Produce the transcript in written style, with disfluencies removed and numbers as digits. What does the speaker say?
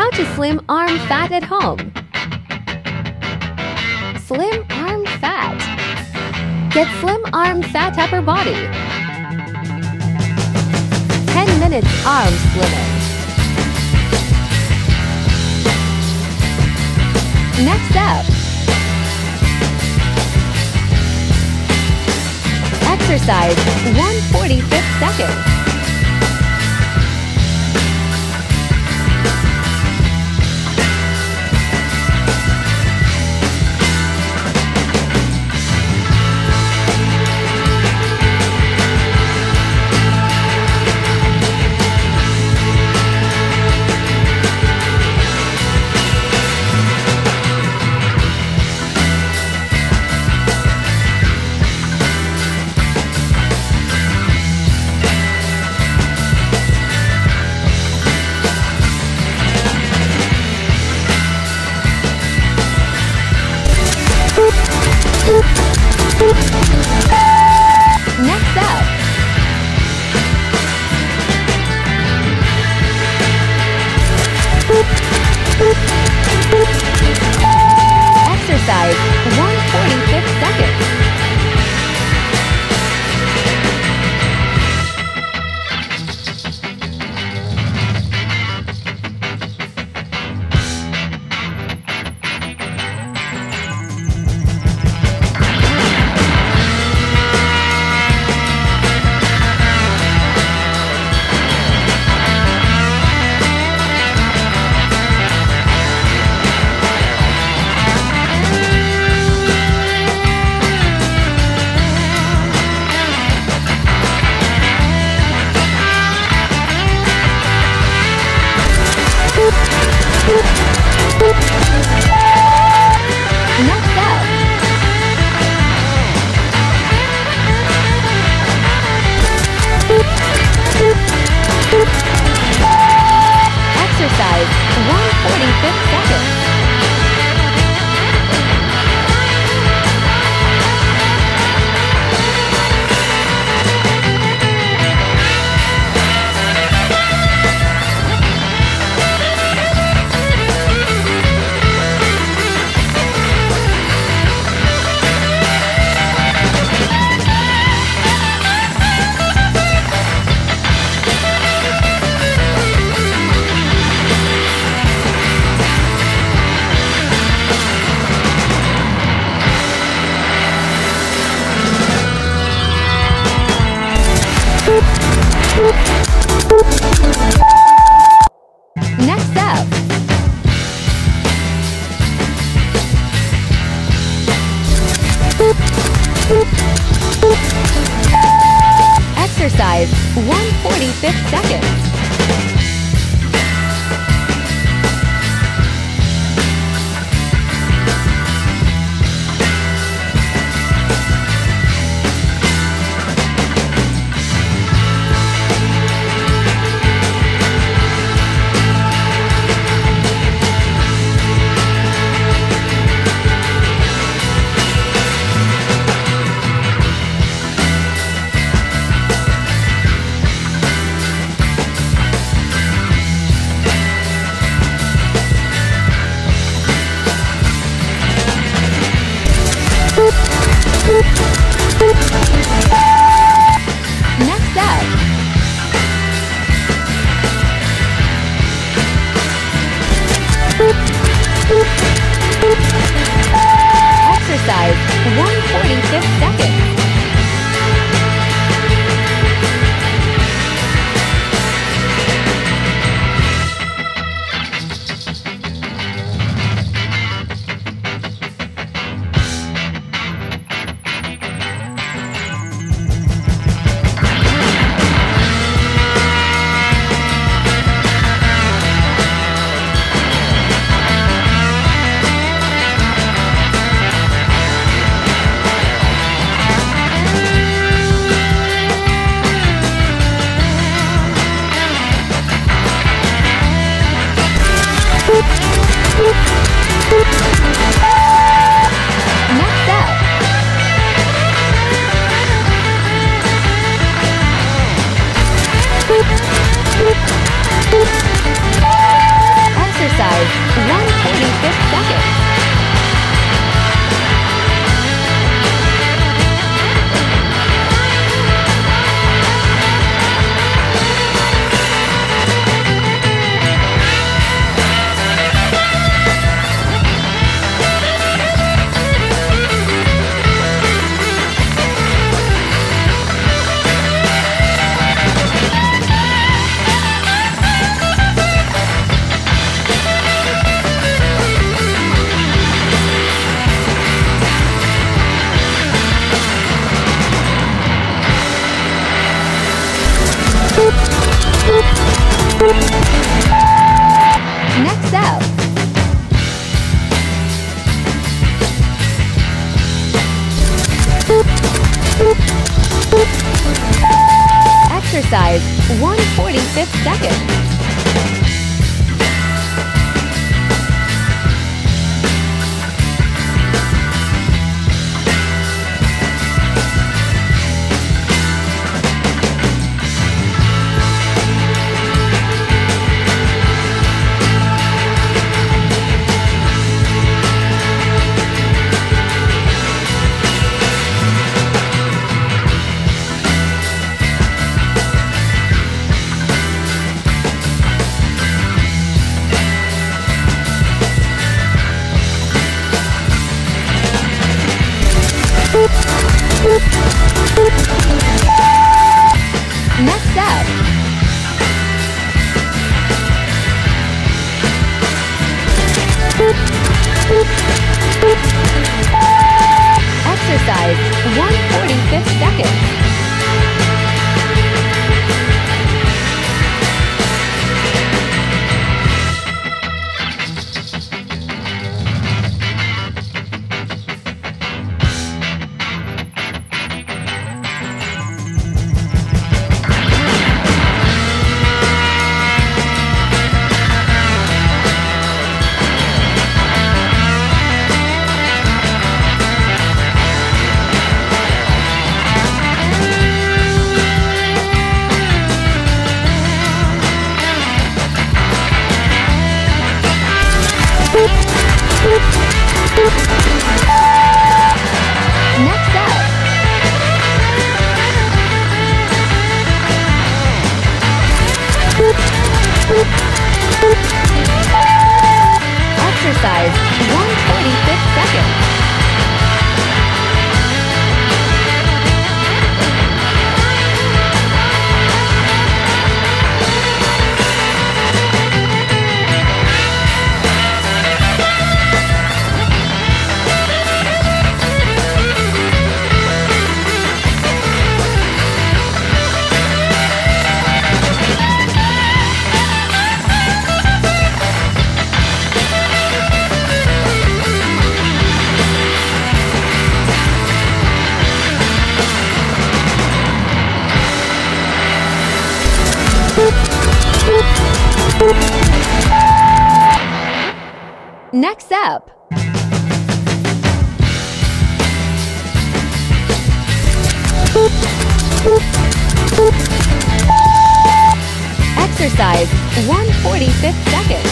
How to slim arm fat at home. Slim arm fat. Get slim arm fat upper body. 10 minutes arm slimming. Next up, exercise 1/45 second. Next up, exercise 1/45 second. Exercise 1/45 second. Next up, exercise 1/45 second. Next up, exercise 1/45 second. Next up, exercise 1/45 second. Next up, exercise 1/45 second. Exercise 1/45 second. Next up, exercise 1/45 second.